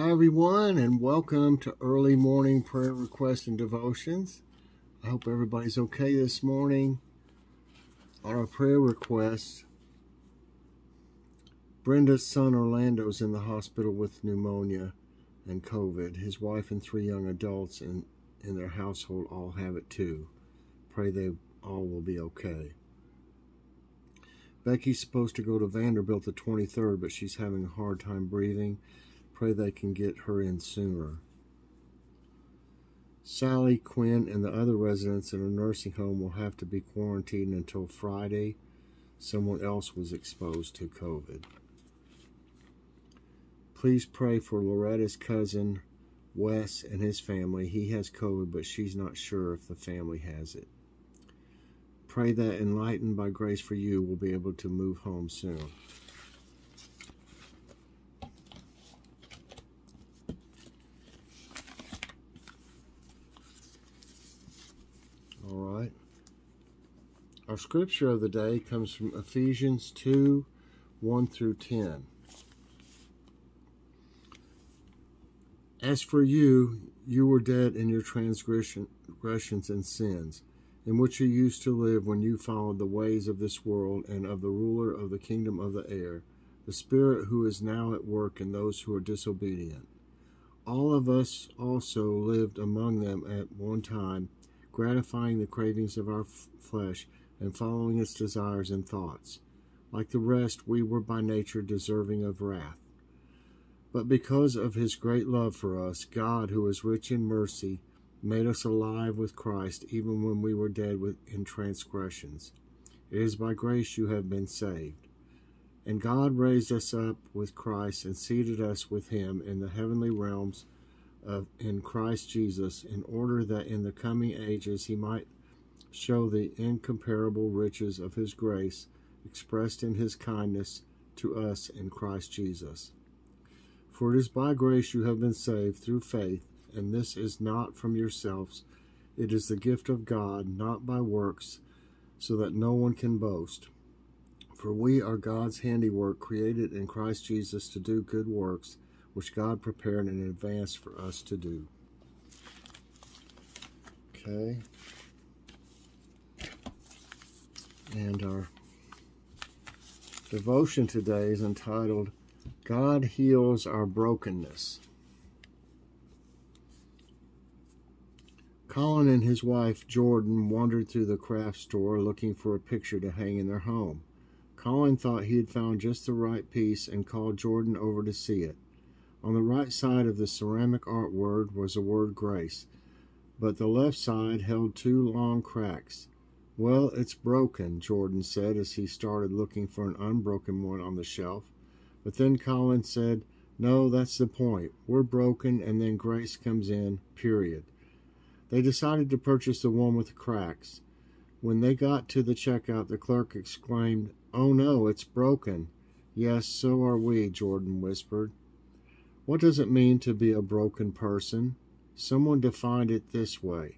Hi everyone, and welcome to early morning prayer requests and devotions. I hope everybody's okay this morning. On our prayer requests, Brenda's son Orlando's in the hospital with pneumonia and COVID. His wife and three young adults in their household all have it too. Pray they all will be okay. Becky's supposed to go to Vanderbilt the 23rd, but she's having a hard time breathing. Pray they can get her in sooner. Sally, Quinn, and the other residents in her nursing home will have to be quarantined until Friday. Someone else was exposed to COVID. Please pray for Loretta's cousin, Wes, and his family. He has COVID, but she's not sure if the family has it. Pray that Enlightened by Grace for You will be able to move home soon. Our scripture of the day comes from Ephesians 2, 1 through 10. As for you, you were dead in your transgressions and sins, in which you used to live when you followed the ways of this world and of the ruler of the kingdom of the air, the spirit who is now at work in those who are disobedient. All of us also lived among them at one time, gratifying the cravings of our flesh and following its desires and thoughts. Like the rest, we were by nature deserving of wrath. But because of his great love for us, God, who is rich in mercy, made us alive with Christ even when we were dead in transgressions. It is by grace you have been saved. And God raised us up with Christ and seated us with him in the heavenly realms in Christ Jesus, in order that in the coming ages he might show the incomparable riches of his grace expressed in his kindness to us in Christ Jesus. For it is by grace you have been saved through faith, and this is not from yourselves. It is the gift of God, not by works, so that no one can boast. For we are God's handiwork, created in Christ Jesus to do good works, which God prepared in advance for us to do. Okay. And our devotion today is entitled, God Heals Our Brokenness. Colin and his wife, Jordan, wandered through the craft store looking for a picture to hang in their home. Colin thought he had found just the right piece and called Jordan over to see it. On the right side of the ceramic artwork was the word grace, but the left side held two long cracks. Well, it's broken, Jordan said as he started looking for an unbroken one on the shelf. But then Colin said, no, that's the point. We're broken, and then grace comes in, period. They decided to purchase the one with the cracks. When they got to the checkout, the clerk exclaimed, oh no, it's broken. Yes, so are we, Jordan whispered. What does it mean to be a broken person? Someone defined it this way.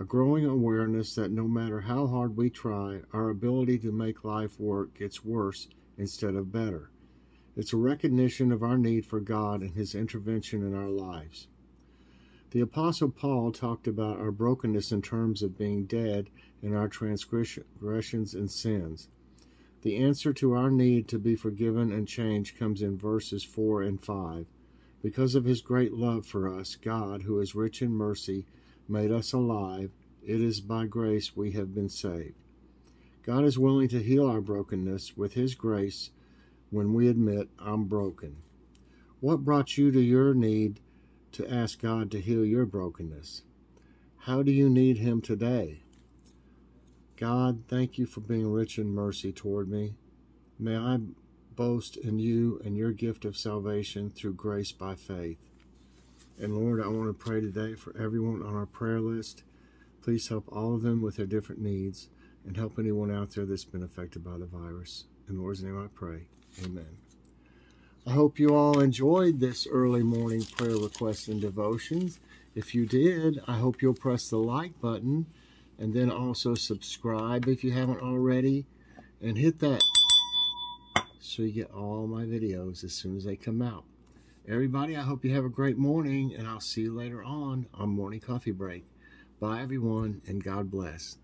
A growing awareness that no matter how hard we try, our ability to make life work gets worse instead of better. It's a recognition of our need for God and his intervention in our lives. The Apostle Paul talked about our brokenness in terms of being dead in our transgressions and sins. The answer to our need to be forgiven and changed comes in verses 4 and 5. Because of his great love for us, God, who is rich in mercy, made us alive. It is by grace we have been saved. God is willing to heal our brokenness with his grace when we admit, I'm broken. What brought you to your need to ask God to heal your brokenness? How do you need him today? God, thank you for being rich in mercy toward me. May I boast in you and your gift of salvation through grace by faith. And Lord, I want to pray today for everyone on our prayer list. Please help all of them with their different needs, and help anyone out there that's been affected by the virus. In the Lord's name I pray. Amen. I hope you all enjoyed this early morning prayer request and devotions. If you did, I hope you'll press the like button, and then also subscribe if you haven't already, and hit that so you get all my videos as soon as they come out. Everybody, I hope you have a great morning, and I'll see you later on Morning Coffee Break. Bye, everyone, and God bless.